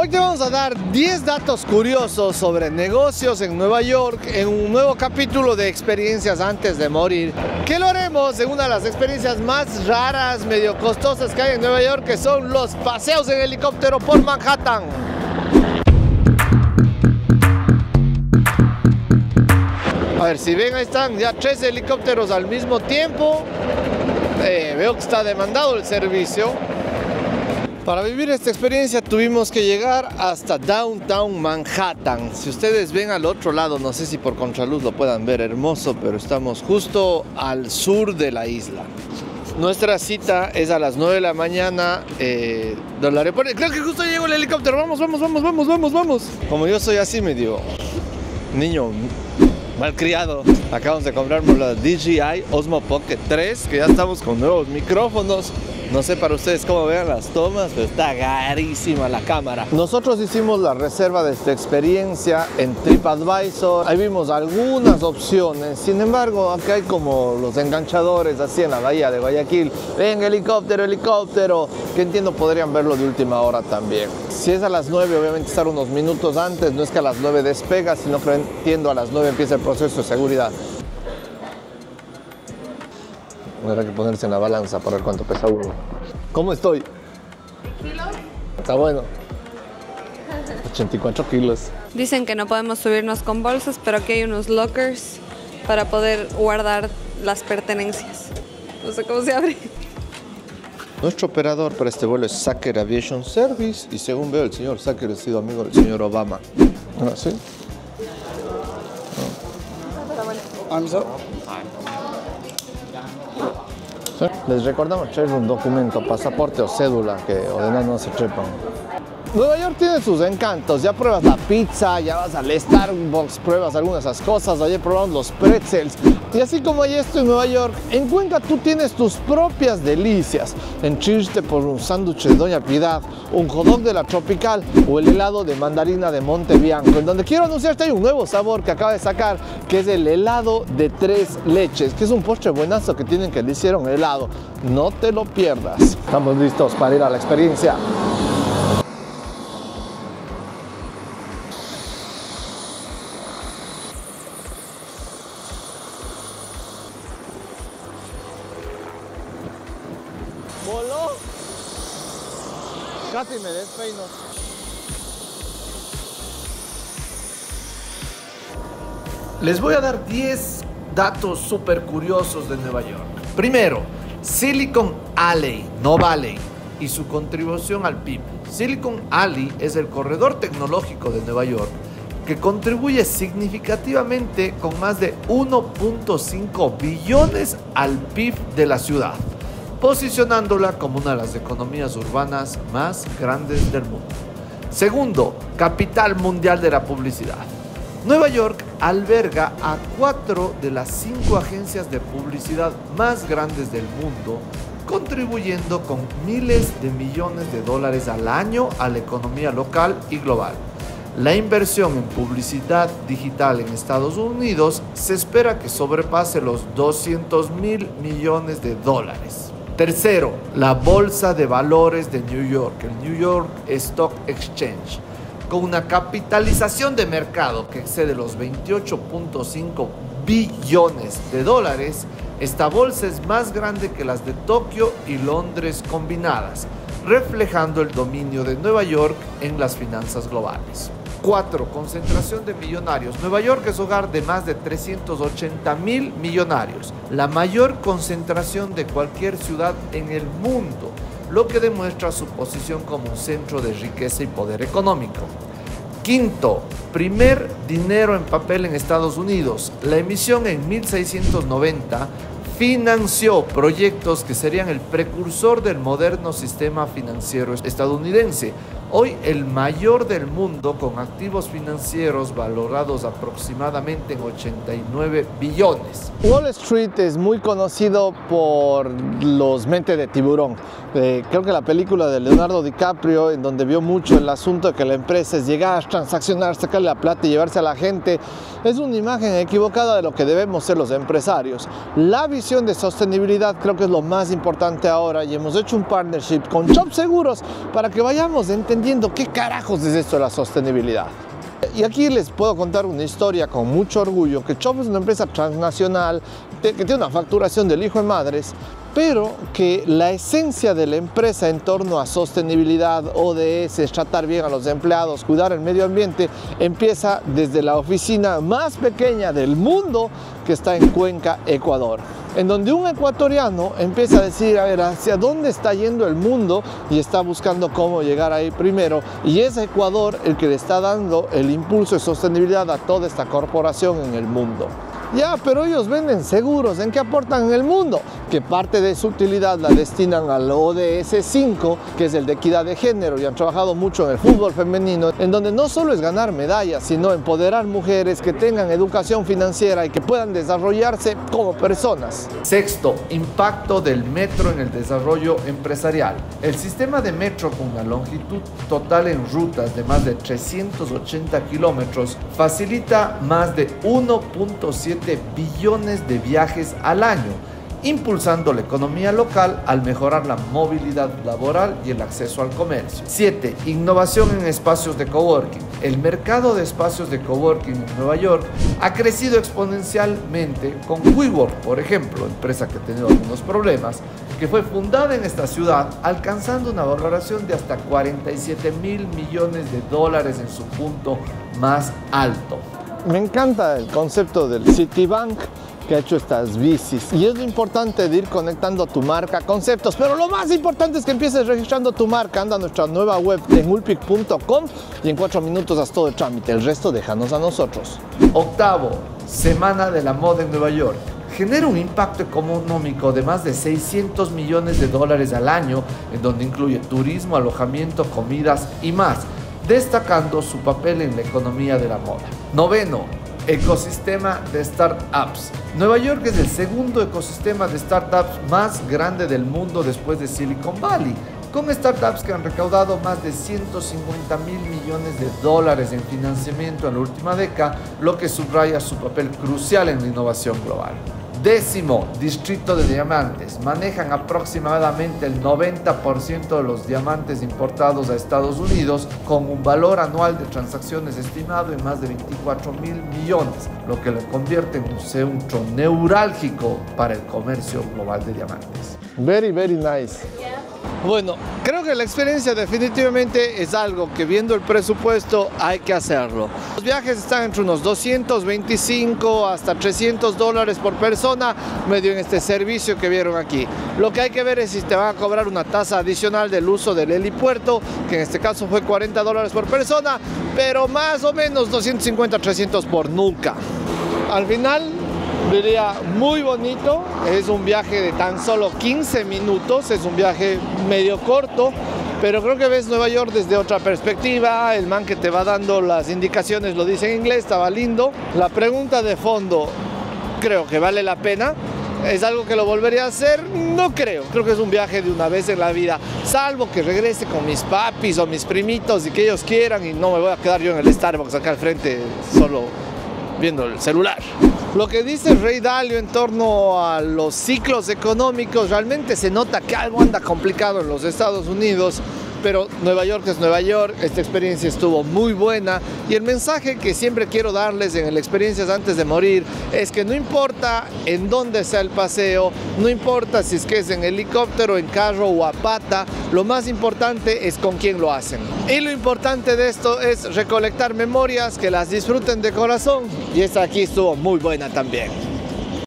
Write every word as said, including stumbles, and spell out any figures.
Hoy te vamos a dar diez datos curiosos sobre negocios en Nueva York en un nuevo capítulo de Experiencias Antes de Morir, que lo haremos en una de las experiencias más raras, medio costosas que hay en Nueva York, que son los paseos en helicóptero por Manhattan. A ver, si ven, ahí están ya tres helicópteros al mismo tiempo. Eh, veo que está demandado el servicio. Para vivir esta experiencia tuvimos que llegar hasta Downtown Manhattan. Si ustedes ven al otro lado, no sé si por contraluz lo puedan ver hermoso, pero estamos justo al sur de la isla. Nuestra cita es a las nueve de la mañana eh, del aeropuerto. Creo que justo llegó el helicóptero. Vamos, vamos, vamos, vamos, vamos, vamos. Como yo soy así medio niño malcriado, acabamos de comprarnos la D J I Osmo Pocket tres, que ya estamos con nuevos micrófonos. No sé para ustedes cómo vean las tomas, pero está carísima la cámara. Nosotros hicimos la reserva de esta experiencia en TripAdvisor. Ahí vimos algunas opciones. Sin embargo, acá hay como los enganchadores así en la bahía de Guayaquil. Venga, helicóptero, helicóptero. Que entiendo, podrían verlo de última hora también. Si es a las nueve, obviamente estar unos minutos antes. No es que a las nueve despega, sino que entiendo a las nueve empieza el proceso de seguridad. Habrá que ponerse en la balanza para ver cuánto pesa uno. ¿Cómo estoy? ¿Kilos? Está bueno. ochenta y cuatro kilos. Dicen que no podemos subirnos con bolsas, pero aquí hay unos lockers para poder guardar las pertenencias. No sé cómo se abre. Nuestro operador para este vuelo es Saker Aviation Service y según veo el señor Saker ha sido amigo del señor Obama. ¿Ah, sí? Sí. Les recordamos traer un documento, pasaporte o cédula, que además no se trepan. Nueva York tiene sus encantos, ya pruebas la pizza, ya vas al Starbucks, pruebas algunas de esas cosas, ayer probamos los pretzels. Y así como hay esto en Nueva York, en Cuenca tú tienes tus propias delicias. Enchirte por un sándwich de Doña Piedad, un hot dog de la Tropical o el helado de mandarina de Monte Bianco. En donde quiero anunciarte hay un nuevo sabor que acaba de sacar, que es el helado de tres leches, que es un postre buenazo que tienen que le hicieron helado. No te lo pierdas. Estamos listos para ir a la experiencia. Voló, casi me despeino. Les voy a dar diez datos súper curiosos de Nueva York. Primero, Silicon Alley, no Valley, y su contribución al P I B. Silicon Alley es el corredor tecnológico de Nueva York que contribuye significativamente con más de uno punto cinco billones al P I B de la ciudad, posicionándola como una de las economías urbanas más grandes del mundo. Segundo, capital mundial de la publicidad. Nueva York alberga a cuatro de las cinco agencias de publicidad más grandes del mundo, contribuyendo con miles de millones de dólares al año a la economía local y global. La inversión en publicidad digital en Estados Unidos se espera que sobrepase los doscientos mil millones de dólares. Tercero, la Bolsa de Valores de New York, el New York Stock Exchange, con una capitalización de mercado que excede los veintiocho punto cinco billones de dólares. Esta bolsa es más grande que las de Tokio y Londres combinadas, reflejando el dominio de Nueva York en las finanzas globales. Cuatro, concentración de millonarios. Nueva York es hogar de más de trescientos ochenta mil millonarios, la mayor concentración de cualquier ciudad en el mundo, lo que demuestra su posición como un centro de riqueza y poder económico. Quinto, primer dinero en papel en Estados Unidos. La emisión en mil seiscientos noventa financió proyectos que serían el precursor del moderno sistema financiero estadounidense, hoy el mayor del mundo, con activos financieros valorados aproximadamente en ochenta y nueve billones. Wall Street es muy conocido por los mentes de tiburón. Eh, creo que la película de Leonardo DiCaprio, en donde vio mucho el asunto de que la empresa es llegar, transaccionar, sacarle la plata y llevarse a la gente, es una imagen equivocada de lo que debemos ser los empresarios. La visión de sostenibilidad creo que es lo más importante ahora, y hemos hecho un partnership con Chubb Seguros para que vayamos entendiendo entendiendo qué carajos es esto de la sostenibilidad. Y aquí les puedo contar una historia con mucho orgullo, que Chubb es una empresa transnacional que tiene una facturación del hijo de madres, pero que la esencia de la empresa en torno a sostenibilidad, O D S, tratar bien a los empleados, cuidar el medio ambiente, empieza desde la oficina más pequeña del mundo, que está en Cuenca, Ecuador, en donde un ecuatoriano empieza a decir, a ver, hacia dónde está yendo el mundo, y está buscando cómo llegar ahí primero, y es Ecuador el que le está dando el impulso de sostenibilidad a toda esta corporación en el mundo. Ya, pero ellos venden seguros, ¿en qué aportan en el mundo? Que parte de su utilidad la destinan al O D S cinco, que es el de equidad de género, y han trabajado mucho en el fútbol femenino, en donde no solo es ganar medallas, sino empoderar mujeres que tengan educación financiera y que puedan desarrollarse como personas. Sexto, impacto del metro en el desarrollo empresarial. El sistema de metro, con una longitud total en rutas de más de trescientos ochenta kilómetros, facilita más de uno punto siete billones de viajes al año, impulsando la economía local al mejorar la movilidad laboral y el acceso al comercio. siete. Innovación en espacios de coworking. El mercado de espacios de coworking en Nueva York ha crecido exponencialmente con WeWork, por ejemplo, empresa que ha tenido algunos problemas, que fue fundada en esta ciudad, alcanzando una valoración de hasta cuarenta y siete mil millones de dólares en su punto más alto. Me encanta el concepto del Citibank, que ha hecho estas bicis, y es lo importante de ir conectando tu marca, conceptos, pero lo más importante es que empieces registrando tu marca. Anda a nuestra nueva web de emulpic punto com y en cuatro minutos haz todo el trámite, el resto déjanos a nosotros. Octavo, Semana de la Moda en Nueva York. Genera un impacto económico de más de seiscientos millones de dólares al año, en donde incluye turismo, alojamiento, comidas y más, destacando su papel en la economía de la moda. Noveno, ecosistema de startups. Nueva York es el segundo ecosistema de startups más grande del mundo después de Silicon Valley, con startups que han recaudado más de ciento cincuenta mil millones de dólares en financiamiento en la última década, lo que subraya su papel crucial en la innovación global. Décimo, Distrito de Diamantes. Manejan aproximadamente el noventa por ciento de los diamantes importados a Estados Unidos, con un valor anual de transacciones estimado en más de veinticuatro mil millones, lo que lo convierte en un centro neurálgico para el comercio global de diamantes. Very, very nice. Bueno, creo que la experiencia definitivamente es algo que, viendo el presupuesto, hay que hacerlo. Los viajes están entre unos doscientos veinticinco hasta trescientos dólares por persona, medio en este servicio que vieron aquí. Lo que hay que ver es si te van a cobrar una tasa adicional del uso del helipuerto, que en este caso fue cuarenta dólares por persona, pero más o menos doscientos cincuenta a trescientos por nuca. Al final, diría, muy bonito, es un viaje de tan solo quince minutos, es un viaje medio corto, pero creo que ves Nueva York desde otra perspectiva. El man que te va dando las indicaciones lo dice en inglés, estaba lindo. La pregunta de fondo, creo que vale la pena. ¿Es algo que lo volvería a hacer? No creo. Creo que es un viaje de una vez en la vida, salvo que regrese con mis papis o mis primitos y que ellos quieran, y no me voy a quedar yo en el Starbucks acá al frente solo viendo el celular. Lo que dice Ray Dalio en torno a los ciclos económicos, realmente se nota que algo anda complicado en los Estados Unidos, pero Nueva York es Nueva York, esta experiencia estuvo muy buena, y el mensaje que siempre quiero darles en el Experiencias Antes de Morir es que no importa en dónde sea el paseo, no importa si es que es en helicóptero, en carro o a pata, lo más importante es con quién lo hacen. Y lo importante de esto es recolectar memorias, que las disfruten de corazón, y esta aquí estuvo muy buena también.